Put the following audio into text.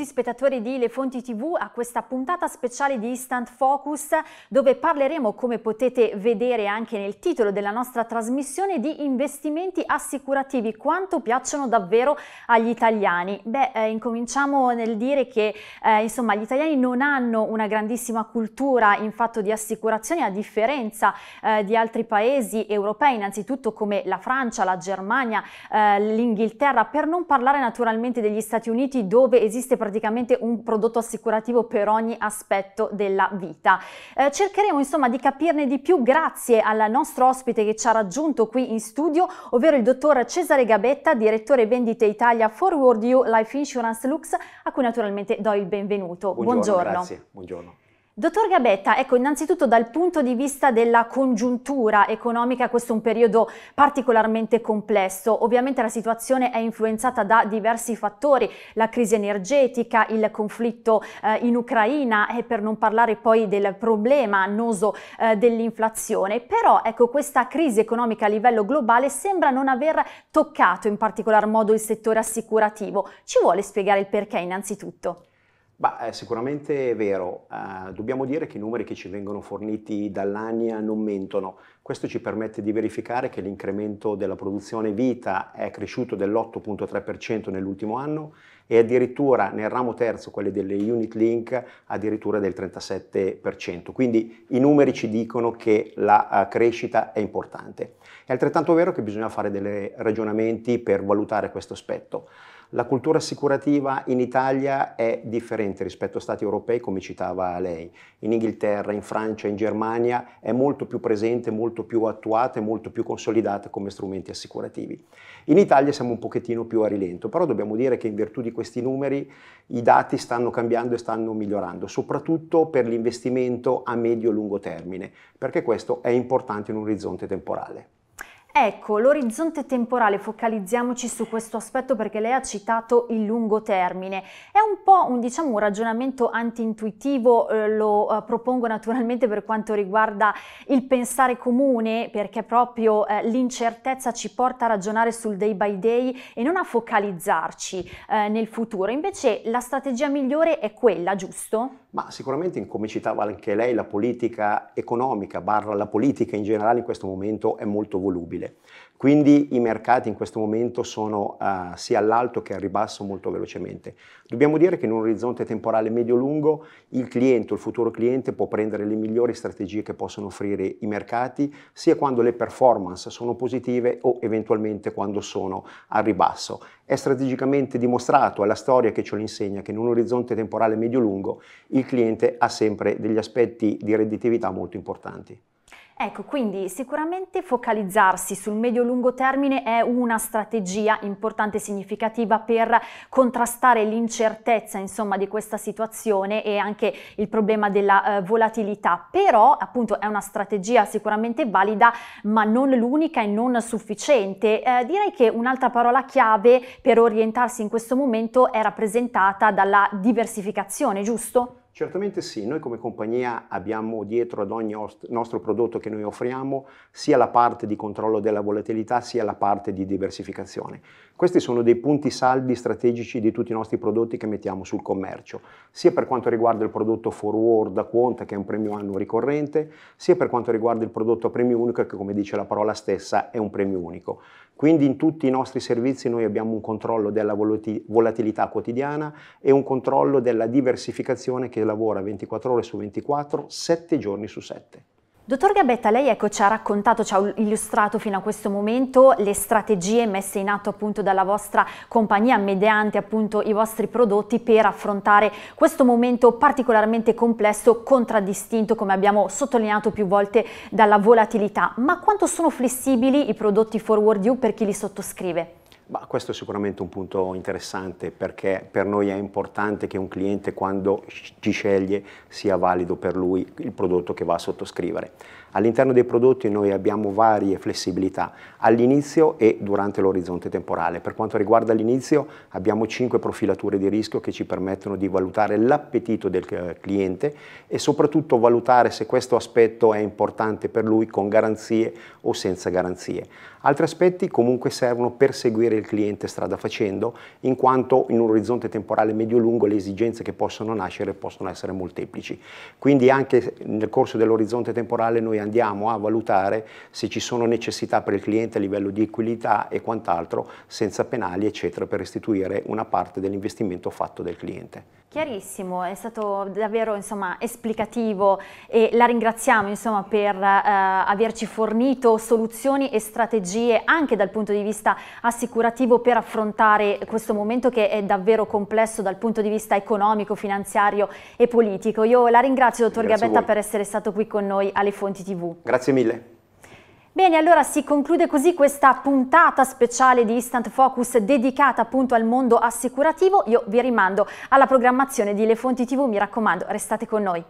benvenuti spettatori di Le Fonti TV a questa puntata speciale di Instant Focus, dove parleremo, come potete vedere anche nel titolo della nostra trasmissione, di investimenti assicurativi, quanto piacciono davvero agli italiani. Beh, incominciamo nel dire che insomma gli italiani non hanno una grandissima cultura in fatto di assicurazioni, a differenza di altri paesi europei, innanzitutto come la Francia, la Germania, l'Inghilterra, per non parlare naturalmente degli Stati Uniti, dove esiste praticamente un prodotto assicurativo per ogni aspetto della vita. Cercheremo insomma di capirne di più grazie al nostro ospite che ci ha raggiunto qui in studio, ovvero il dottor Cesare Gabetta, direttore vendite Italia Forward U Life Insurance Lux, a cui naturalmente do il benvenuto. Buongiorno. Grazie, buongiorno. Dottor Gabetta, ecco, innanzitutto dal punto di vista della congiuntura economica questo è un periodo particolarmente complesso. Ovviamente la situazione è influenzata da diversi fattori, la crisi energetica, il conflitto in Ucraina e per non parlare poi del problema annoso dell'inflazione. Però ecco, questa crisi economica a livello globale sembra non aver toccato in particolar modo il settore assicurativo. Ci vuole spiegare il perché innanzitutto? Beh, sicuramente è vero, dobbiamo dire che i numeri che ci vengono forniti dall'ANIA non mentono. Questo ci permette di verificare che l'incremento della produzione vita è cresciuto dell'8,3% nell'ultimo anno e addirittura nel ramo terzo, quelli delle unit link, addirittura del 37%. Quindi i numeri ci dicono che la crescita è importante. È altrettanto vero che bisogna fare dei ragionamenti per valutare questo aspetto. La cultura assicurativa in Italia è differente rispetto a stati europei, come citava lei. In Inghilterra, in Francia, in Germania è molto più presente, molto più attuata e molto più consolidata come strumenti assicurativi. In Italia siamo un pochettino più a rilento, però dobbiamo dire che in virtù di questi numeri i dati stanno cambiando e stanno migliorando, soprattutto per l'investimento a medio e lungo termine, perché questo è importante in un orizzonte temporale. Ecco, l'orizzonte temporale, focalizziamoci su questo aspetto perché lei ha citato il lungo termine. È un po' un ragionamento antintuitivo, lo propongo naturalmente per quanto riguarda il pensare comune, perché proprio l'incertezza ci porta a ragionare sul day by day e non a focalizzarci nel futuro. Invece la strategia migliore è quella, giusto? Ma sicuramente, come citava anche lei, la politica economica, barra la politica in generale in questo momento è molto volubile. Quindi i mercati in questo momento sono sia all'alto che al ribasso molto velocemente. Dobbiamo dire che in un orizzonte temporale medio-lungo il cliente, il futuro cliente, può prendere le migliori strategie che possono offrire i mercati, sia quando le performance sono positive o eventualmente quando sono al ribasso. È strategicamente dimostrato, è la storia che ce lo insegna, che in un orizzonte temporale medio-lungo il cliente ha sempre degli aspetti di redditività molto importanti. Ecco, quindi sicuramente focalizzarsi sul medio-lungo termine è una strategia importante e significativa per contrastare l'incertezza, insomma, di questa situazione e anche il problema della volatilità. Però, appunto, è una strategia sicuramente valida, ma non l'unica e non sufficiente. Direi che un'altra parola chiave per orientarsi in questo momento è rappresentata dalla diversificazione, giusto? Certamente sì, noi come compagnia abbiamo dietro ad ogni nostro prodotto che noi offriamo sia la parte di controllo della volatilità sia la parte di diversificazione. Questi sono dei punti saldi strategici di tutti i nostri prodotti che mettiamo sul commercio, sia per quanto riguarda il prodotto Forward a quota, che è un premio annuo ricorrente, sia per quanto riguarda il prodotto a premio unico, che come dice la parola stessa è un premio unico. Quindi in tutti i nostri servizi noi abbiamo un controllo della volatilità quotidiana e un controllo della diversificazione che lavora 24 ore su 24, 7 giorni su 7. Dottor Gabetta, lei ecco, ci ha raccontato, ci ha illustrato fino a questo momento le strategie messe in atto appunto dalla vostra compagnia mediante appunto i vostri prodotti per affrontare questo momento particolarmente complesso, contraddistinto, come abbiamo sottolineato più volte, dalla volatilità. Ma quanto sono flessibili i prodotti Forward You per chi li sottoscrive? Bah, questo è sicuramente un punto interessante, perché per noi è importante che un cliente, quando ci sceglie, sia valido per lui il prodotto che va a sottoscrivere. All'interno dei prodotti noi abbiamo varie flessibilità all'inizio e durante l'orizzonte temporale. Per quanto riguarda l'inizio abbiamo 5 profilature di rischio che ci permettono di valutare l'appetito del cliente e soprattutto valutare se questo aspetto è importante per lui con garanzie o senza garanzie. Altri aspetti comunque servono per seguire del cliente strada facendo, in quanto in un orizzonte temporale medio-lungo le esigenze che possono nascere possono essere molteplici. Quindi anche nel corso dell'orizzonte temporale noi andiamo a valutare se ci sono necessità per il cliente a livello di equilità e quant'altro, senza penali eccetera, per restituire una parte dell'investimento fatto del cliente. Chiarissimo, è stato davvero esplicativo e la ringraziamo per averci fornito soluzioni e strategie anche dal punto di vista assicurativo per affrontare questo momento che è davvero complesso dal punto di vista economico, finanziario e politico. Io la ringrazio, dottor Gabetta, per essere stato qui con noi alle Fonti TV. Grazie mille. Bene, allora si conclude così questa puntata speciale di Instant Focus dedicata appunto al mondo assicurativo. Io vi rimando alla programmazione di Le Fonti TV, mi raccomando, restate con noi.